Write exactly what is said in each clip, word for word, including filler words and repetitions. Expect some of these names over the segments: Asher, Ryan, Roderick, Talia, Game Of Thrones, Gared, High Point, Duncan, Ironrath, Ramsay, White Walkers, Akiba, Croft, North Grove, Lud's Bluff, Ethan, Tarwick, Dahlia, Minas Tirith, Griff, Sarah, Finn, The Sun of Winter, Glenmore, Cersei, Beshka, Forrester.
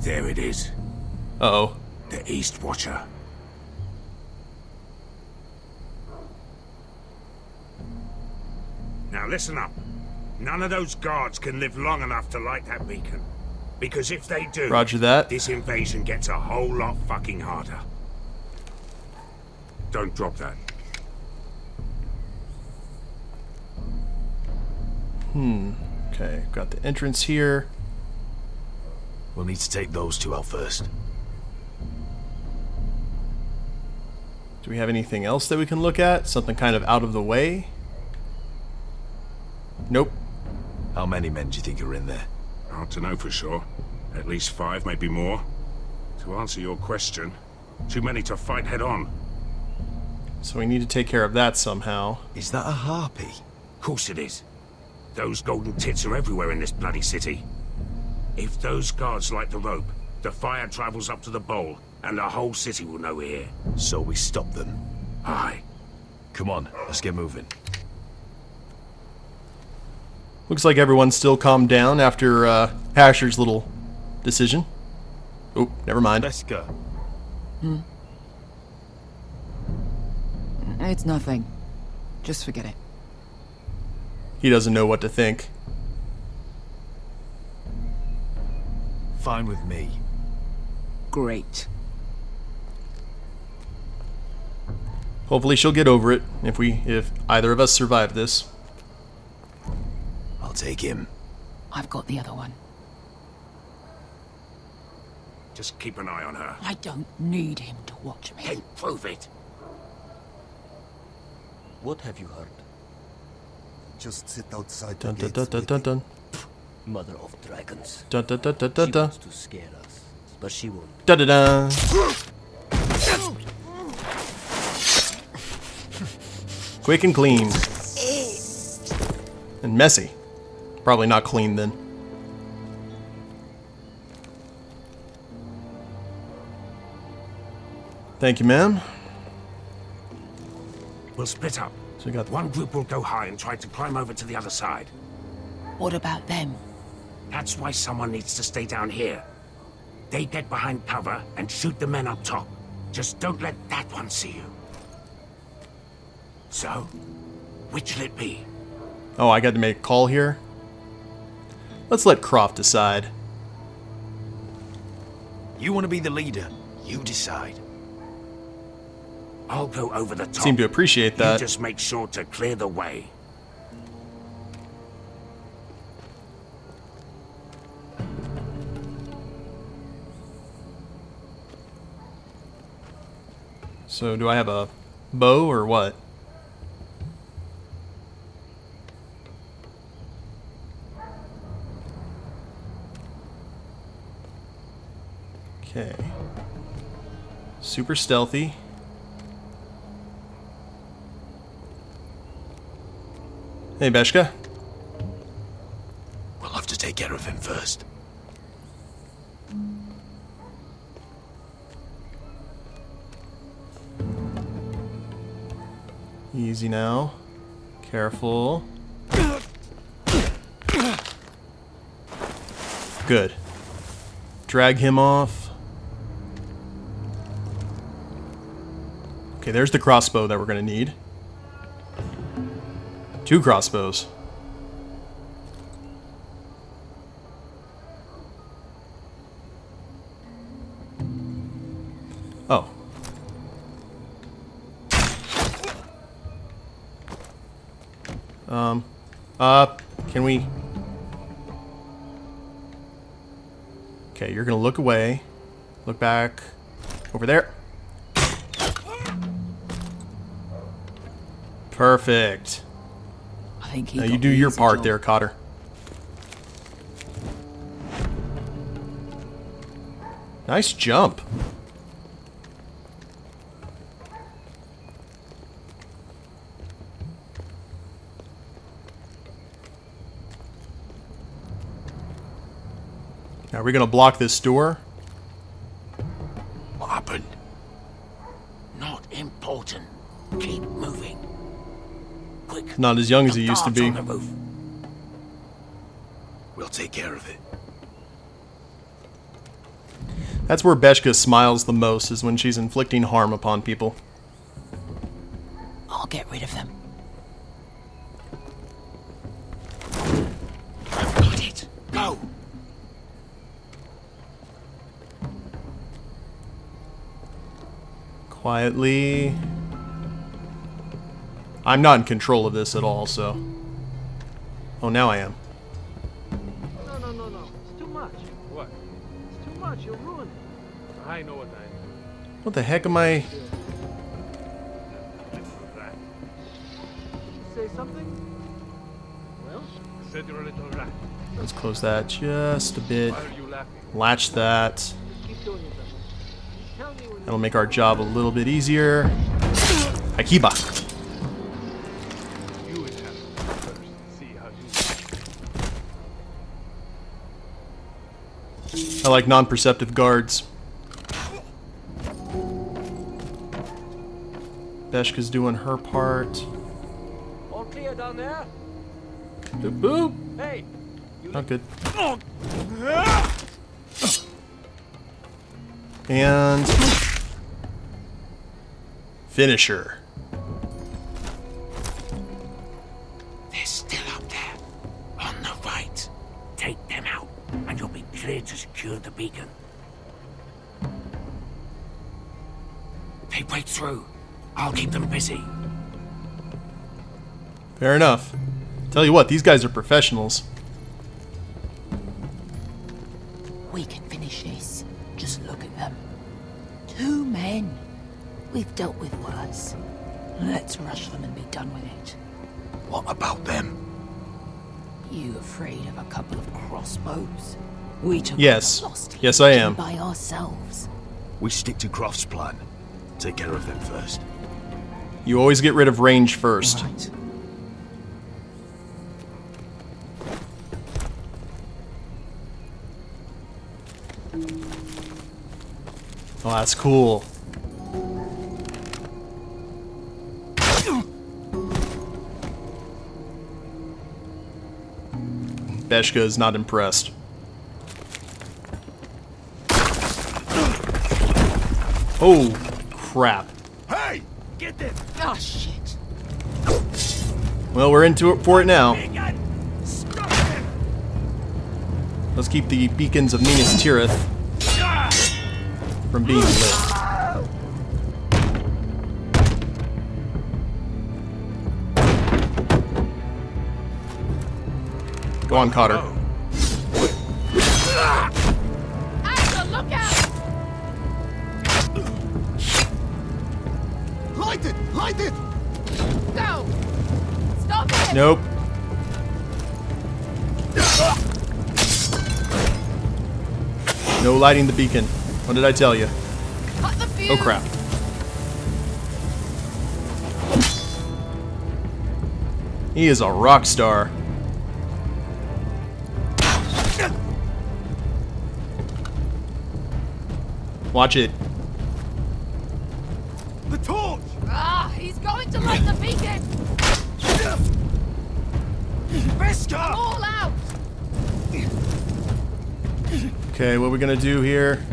There it is. Uh-oh. The East Watcher. Now listen up. None of those guards can live long enough to light that beacon. Because if they do, Roger that. This invasion gets a whole lot fucking harder. Don't drop that. Hmm. Okay, got the entrance here. We'll need to take those two out first. Do we have anything else that we can look at? Something kind of out of the way? Nope. How many men do you think are in there? Hard to know for sure. At least five, maybe more. To answer your question, too many to fight head on. So we need to take care of that somehow. Is that a harpy? Of course it is. Those golden tits are everywhere in this bloody city. If those guards light the rope, the fire travels up to the bowl, and the whole city will know we're here. So we stop them. Aye. Come on, let's get moving. Looks like everyone's still calmed down after uh, Asher's little decision. Oh, never mind. Let's go. Hmm. It's nothing. Just forget it. He doesn't know what to think. Fine with me. Great. Hopefully she'll get over it if we if either of us survive this. I'll take him. I've got the other one. Just keep an eye on her. I don't need him to watch me. Hey, prove it. What have you heard? Just sit outside dun, the dun, dun, dun, dun. Mother of dragons. Dun, dun, dun, dun, dun, she wants to scare us, but she won't. Dun, dun, dun. Quick and clean. And messy. Probably not clean then. Thank you, ma'am. We'll split up. So we got one group will go high and try to climb over to the other side. What about them? That's why someone needs to stay down here. They get behind cover and shoot the men up top. Just don't let that one see you. So, which'll it be? Oh, I got to make a call here? Let's let Croft decide. You want to be the leader, you decide. I'll go over the top. Seem to appreciate that. You just make sure to clear the way. So, do I have a bow or what? Okay. Super stealthy. Hey, Beshka. We'll have to take care of him first. Easy now. Careful. Good. Drag him off. Okay, there's the crossbow that we're gonna need. Two crossbows. Oh. Um. Uh, can we... Okay, you're gonna look away. Look back. Over there. Perfect. I think now you do your part job. There, Cotter. Nice jump. Now, are we going to block this door? What happened? Not important. Keep moving. Quick. Not as young as he used to be. We'll take care of it. That's where Beshka smiles the most, is when she's inflicting harm upon people. I'll get rid of them. I've got it. Go! Quietly. I'm not in control of this at all, so... Oh, now I am. No, no, no, no. It's too much. What? It's too much. You'll ruin it. I know what I'm doing. What the heck am I... Say something? Well, I said you're a little rat. Let's close that just a bit. Why are you laughing? Latch that. Just keep doing it, tell me when. That'll make our job a little bit easier. Akiba. I like non-perceptive guards. Beshka's doing her part. All clear down there. Boop boop. Hey. Not good. And finisher. They're still up there, on the right. Take them out, and you'll be clear to secure the beacon. They break through. I'll keep them busy. Fair enough. Tell you what, these guys are professionals. We can finish this. Just look at them. Two men. We've dealt with worse. Let's rush them and be done with it. What about them? You afraid of a couple of crossbows? We took yes. Lost yes, I am. By ourselves. We stick to Croft's plan. Take care of them first. You always get rid of range first. Right. Oh, that's cool. Beshka is not impressed. Oh, crap. Hey, get this. Oh, shit. Well, we're into it for it now. Let's keep the beacons of Minas Tirith from being lit. Go on, Cotter. Asher, look out! Light it! Light it! No! Stop it! Nope. No lighting the beacon. What did I tell you? Cut the fuse. Oh crap. He is a rock star. Watch it. The torch! Ah, he's going to light the beacon! Beshka! All out! Okay, what are we gonna do here?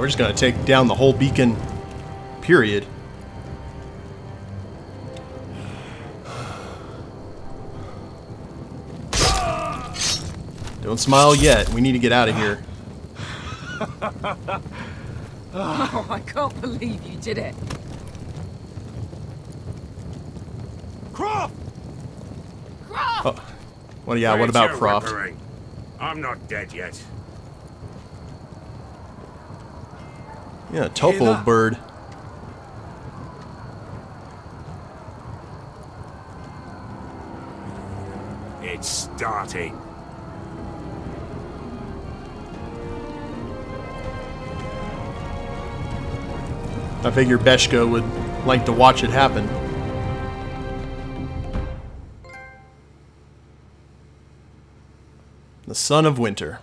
We're just gonna take down the whole beacon, period. Don't smile yet. We need to get out of here. Oh, I can't believe you did it. Croft! Croft! Oh. Well, yeah, what about Croft? I'm not dead yet. Yeah, tough old bird. It's starting. I figure Beshka would like to watch it happen. The Sun of Winter.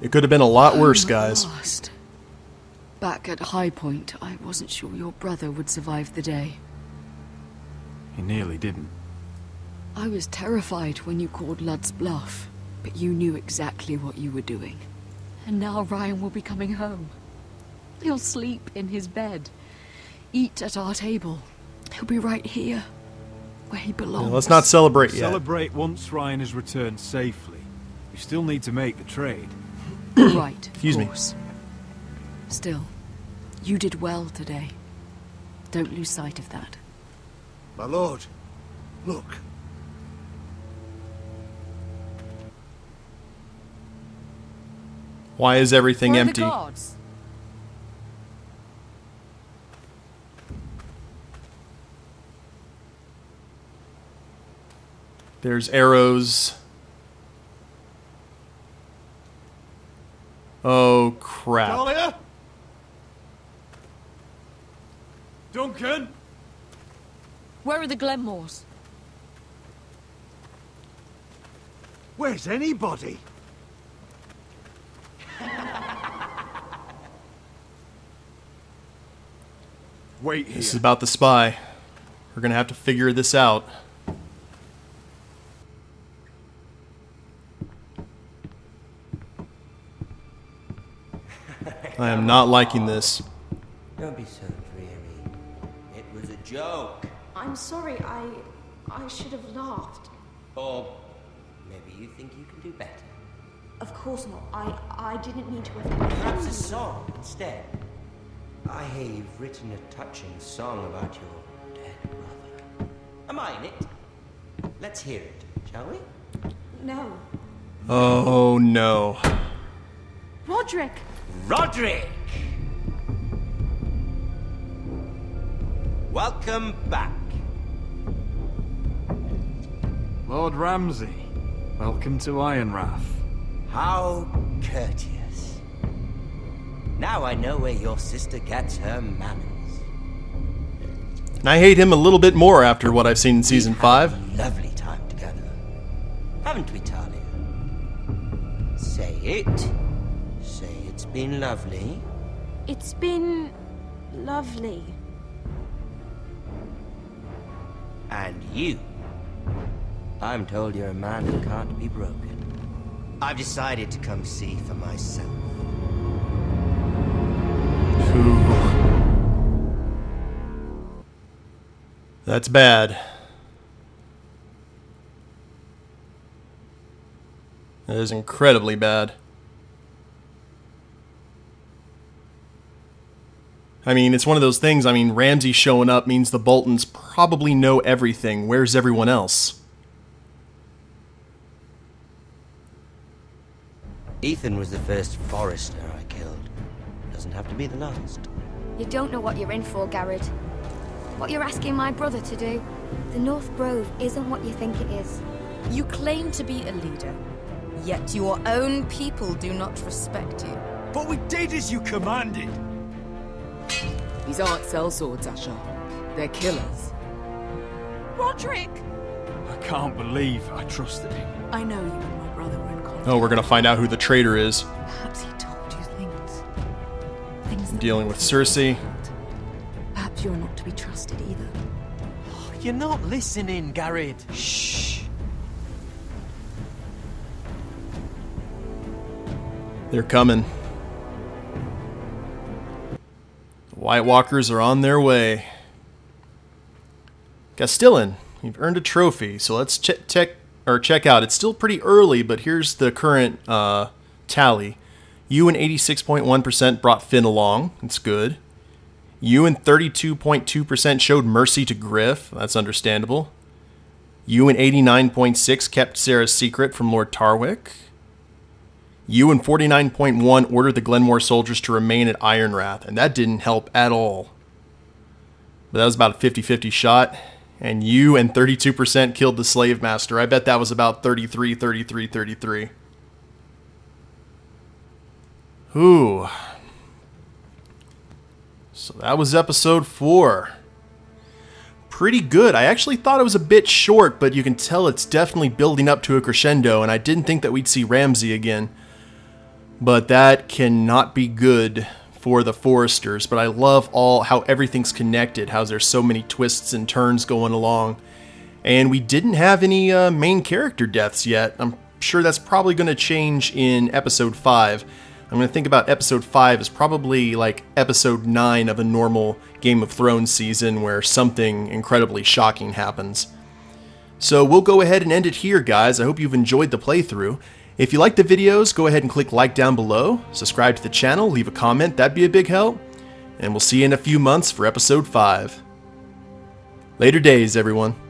It could have been a lot worse, guys. Lost. Back at High Point, I wasn't sure your brother would survive the day. He nearly didn't. I was terrified when you called Lud's Bluff, but you knew exactly what you were doing. And now Ryan will be coming home. He'll sleep in his bed, eat at our table. He'll be right here, where he belongs. Yeah, let's not celebrate yet. Celebrate once Ryan has returned safely. We still need to make the trade. Right, excuse me. Still, you did well today. Don't lose sight of that. My lord, look. Why is everything Where empty? There's arrows. Oh, crap. Dahlia? Duncan? Where are the Glenmores? Where's anybody? Wait here. This is about the spy. We're gonna have to figure this out. I am not liking this. Don't be so dreary. It was a joke. I'm sorry, I... I should have laughed. Or maybe you think you can do better. Of course not. I... I didn't mean to offend you. Perhaps a song instead. I hear you've written a touching song about your dead brother. Am I in it? Let's hear it, shall we? No. Oh, no. Roderick! Roderick! Welcome back. Lord Ramsay, welcome to Ironrath. How courteous. Now I know where your sister gets her manners. And I hate him a little bit more after what I've seen in season five. We had a lovely time together. Haven't we, Talia? Say it. Say it's been lovely. It's been lovely. And you. I'm told you're a man who can't be broken. I've decided to come see for myself. Ooh. That's bad. That is incredibly bad. I mean, it's one of those things. I mean, Ramsay showing up means the Boltons probably know everything. Where's everyone else? Ethan was the first Forrester I killed. Doesn't have to be the last. You don't know what you're in for, Gared. What you're asking my brother to do. The North Grove isn't what you think it is. You claim to be a leader, yet your own people do not respect you. But we did as you commanded! These aren't sellswords, Asher. They're killers. Roderick! I can't believe I trusted him. I know you and my brother were in conflict. Oh, we're gonna find out who the traitor is. Perhaps he told you things. Things that dealing with Cersei. Perhaps you're not to be trusted either. Oh, you're not listening, Gared. Shh. They're coming. White Walkers are on their way. Castellan, you've earned a trophy, so let's check, check or check out. It's still pretty early, but here's the current uh, tally. You and eighty-six point one percent brought Finn along. That's good. You and thirty-two point two percent showed mercy to Griff. That's understandable. You and eighty-nine point six percent kept Sarah's secret from Lord Tarwick. You and forty-nine point one ordered the Glenmore soldiers to remain at Ironrath, and that didn't help at all. But that was about a fifty fifty shot, and you and thirty-two percent killed the slave master. I bet that was about thirty-three, thirty-three, thirty-three. Ooh. So that was episode four. Pretty good. I actually thought it was a bit short, but you can tell it's definitely building up to a crescendo, and I didn't think that we'd see Ramsay again. But that cannot be good for the Foresters. But I love all how everything's connected, how there's so many twists and turns going along. And we didn't have any uh, main character deaths yet. I'm sure that's probably going to change in episode five. I'm going to think about episode five as probably like episode nine of a normal Game of Thrones season where something incredibly shocking happens. So we'll go ahead and end it here, guys. I hope you've enjoyed the playthrough. If you like the videos, go ahead and click like down below, subscribe to the channel, leave a comment, that'd be a big help, and we'll see you in a few months for episode five. Later days, everyone.